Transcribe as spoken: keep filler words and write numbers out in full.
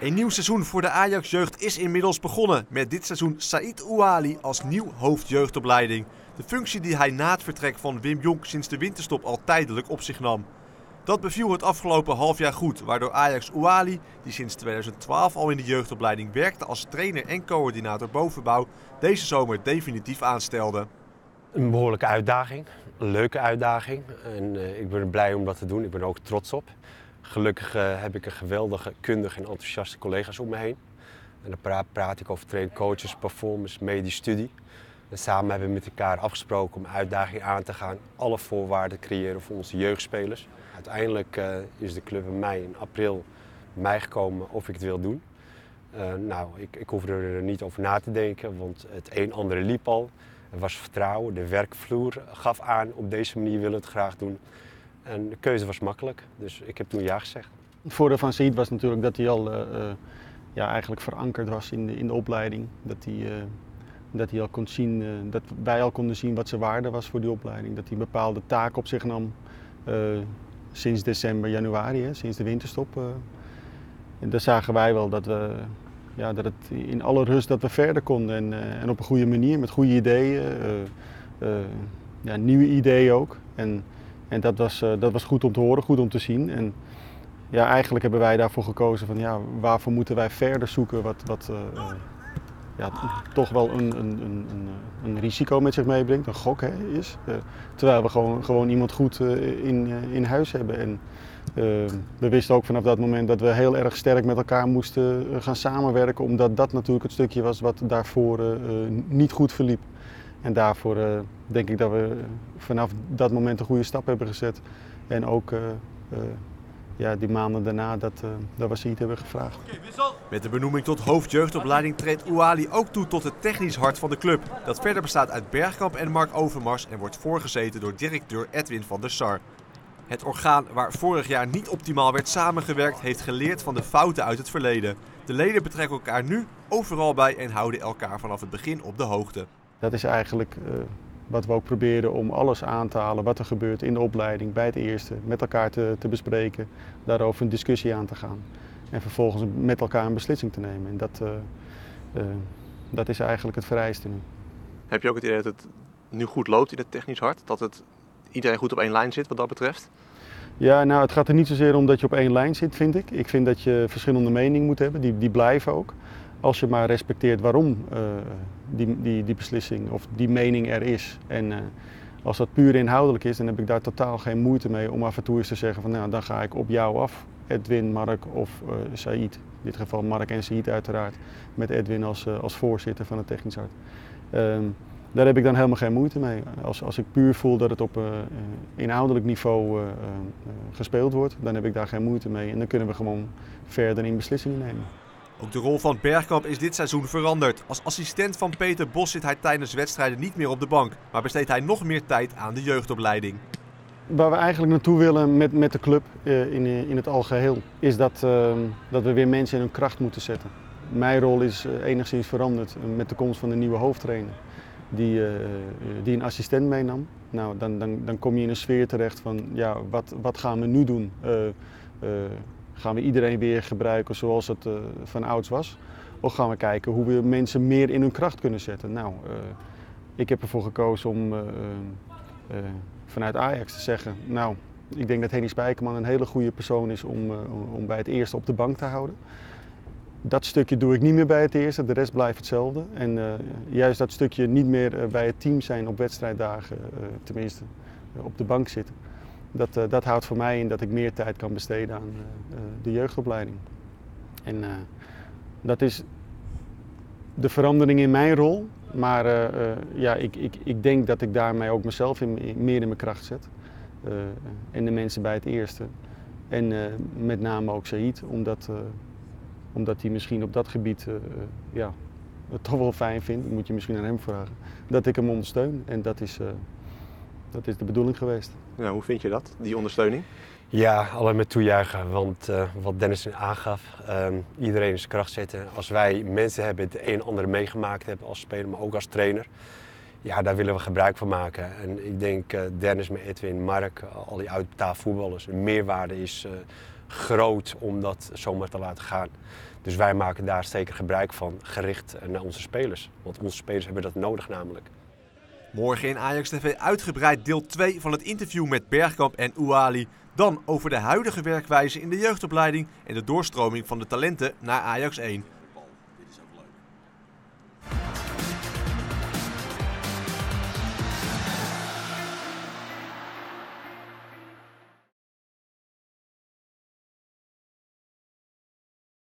Een nieuw seizoen voor de Ajax-jeugd is inmiddels begonnen, met dit seizoen Saïd Ouaali als nieuw hoofdjeugdopleiding. De functie die hij na het vertrek van Wim Jonk sinds de winterstop al tijdelijk op zich nam. Dat beviel het afgelopen halfjaar goed, waardoor Ajax Ouaali, die sinds tweeduizend twaalf al in de jeugdopleiding werkte als trainer en coördinator bovenbouw, deze zomer definitief aanstelde. Een behoorlijke uitdaging, een leuke uitdaging en uh, ik ben blij om dat te doen, ik ben er ook trots op. Gelukkig uh, heb ik een geweldige, kundige en enthousiaste collega's om me heen. En dan praat, praat ik over train coaches, performance, medische studie. En samen hebben we met elkaar afgesproken om uitdagingen aan te gaan, alle voorwaarden creëren voor onze jeugdspelers. Uiteindelijk uh, is de club in mei, in april, mij gekomen of ik het wil doen. Uh, nou, ik, ik hoef er niet over na te denken, want het een andere liep al. Er was vertrouwen, de werkvloer gaf aan, op deze manier willen we het graag doen. En de keuze was makkelijk, dus ik heb toen ja gezegd. Het voordeel van Saïd was natuurlijk dat hij al uh, uh, ja, eigenlijk verankerd was in de, in de opleiding. Dat hij, uh, dat hij al kon zien, uh, dat wij al konden zien wat zijn waarde was voor die opleiding. Dat hij een bepaalde taak op zich nam uh, sinds december, januari, hè, sinds de winterstop. Uh. En daar zagen wij wel dat, we, ja, dat het in alle rust dat we verder konden. En, uh, en op een goede manier, met goede ideeën, uh, uh, ja, nieuwe ideeën ook. En, En dat was, dat was goed om te horen, goed om te zien. En ja, eigenlijk hebben wij daarvoor gekozen van ja, waarvoor moeten wij verder zoeken wat, wat uh, ja, toch wel een, een, een, een risico met zich meebrengt, een gok hè, is. Uh, terwijl we gewoon, gewoon iemand goed uh, in, uh, in huis hebben. En uh, we wisten ook vanaf dat moment dat we heel erg sterk met elkaar moesten uh, gaan samenwerken, omdat dat natuurlijk het stukje was wat daarvoor uh, niet goed verliep. En daarvoor uh, denk ik dat we vanaf dat moment een goede stap hebben gezet. En ook uh, uh, ja, die maanden daarna dat, uh, dat we Saïd hebben gevraagd. Met de benoeming tot hoofdjeugdopleiding treedt Ouaali ook toe tot het technisch hart van de club. Dat verder bestaat uit Bergkamp en Mark Overmars en wordt voorgezeten door directeur Edwin van der Sar. Het orgaan waar vorig jaar niet optimaal werd samengewerkt heeft geleerd van de fouten uit het verleden. De leden betrekken elkaar nu overal bij en houden elkaar vanaf het begin op de hoogte. Dat is eigenlijk uh, wat we ook proberen om alles aan te halen wat er gebeurt in de opleiding, bij het eerste, met elkaar te, te bespreken, daarover een discussie aan te gaan en vervolgens met elkaar een beslissing te nemen. En dat, uh, uh, dat is eigenlijk het vereiste nu. Heb je ook het idee dat het nu goed loopt in het technisch hart, dat het iedereen goed op één lijn zit wat dat betreft? Ja, nou het gaat er niet zozeer om dat je op één lijn zit, vind ik. Ik vind dat je verschillende meningen moet hebben, die, die blijven ook. Als je maar respecteert waarom uh, die, die, die beslissing of die mening er is. En uh, als dat puur inhoudelijk is, dan heb ik daar totaal geen moeite mee om af en toe eens te zeggen van nou, dan ga ik op jou af. Edwin, Mark of uh, Saïd. In dit geval Mark en Saïd uiteraard. Met Edwin als, uh, als voorzitter van het technisch hart. Uh, daar heb ik dan helemaal geen moeite mee. Als, als ik puur voel dat het op uh, inhoudelijk niveau uh, uh, gespeeld wordt, dan heb ik daar geen moeite mee. En dan kunnen we gewoon verder in beslissingen nemen. Ook de rol van Bergkamp is dit seizoen veranderd. Als assistent van Peter Bosz zit hij tijdens wedstrijden niet meer op de bank, maar besteedt hij nog meer tijd aan de jeugdopleiding. Waar we eigenlijk naartoe willen met, met de club uh, in, in het algeheel, is dat, uh, dat we weer mensen in hun kracht moeten zetten. Mijn rol is uh, enigszins veranderd uh, met de komst van de nieuwe hoofdtrainer, die, uh, die een assistent meenam. Nou, dan, dan, dan kom je in een sfeer terecht van ja, wat, wat gaan we nu doen? Uh, uh, Gaan we iedereen weer gebruiken zoals het uh, van ouds was? Of gaan we kijken hoe we mensen meer in hun kracht kunnen zetten? Nou, uh, ik heb ervoor gekozen om uh, uh, vanuit Ajax te zeggen... Nou, ik denk dat Henny Spijkerman een hele goede persoon is om, uh, om bij het eerste op de bank te houden. Dat stukje doe ik niet meer bij het eerste, de rest blijft hetzelfde. En uh, juist dat stukje niet meer uh, bij het team zijn op wedstrijddagen, uh, tenminste, uh, op de bank zitten... Dat, uh, dat houdt voor mij in dat ik meer tijd kan besteden aan uh, de jeugdopleiding. En uh, dat is de verandering in mijn rol. Maar uh, uh, ja, ik, ik, ik denk dat ik daarmee ook mezelf in, in, meer in mijn kracht zet. Uh, en de mensen bij het eerste. En uh, met name ook Saïd, omdat hij uh, omdat misschien op dat gebied uh, uh, ja, het toch wel fijn vindt. Dat moet je misschien aan hem vragen. Dat ik hem ondersteun. En dat is... Uh, Dat is de bedoeling geweest. Nou, hoe vind je dat, die ondersteuning? Ja, alleen met toejuichen, want uh, wat Dennis aangaf, uh, iedereen is kracht zetten. Als wij mensen hebben die het een en ander meegemaakt hebben als speler, maar ook als trainer, ja, daar willen we gebruik van maken. En ik denk uh, Dennis, met Edwin, Mark, uh, al die uitbetaald voetballers, een meerwaarde is uh, groot om dat zomaar te laten gaan. Dus wij maken daar zeker gebruik van, gericht naar onze spelers. Want onze spelers hebben dat nodig namelijk. Morgen in Ajax T V uitgebreid deel twee van het interview met Bergkamp en Ouali. Dan over de huidige werkwijze in de jeugdopleiding en de doorstroming van de talenten naar Ajax één.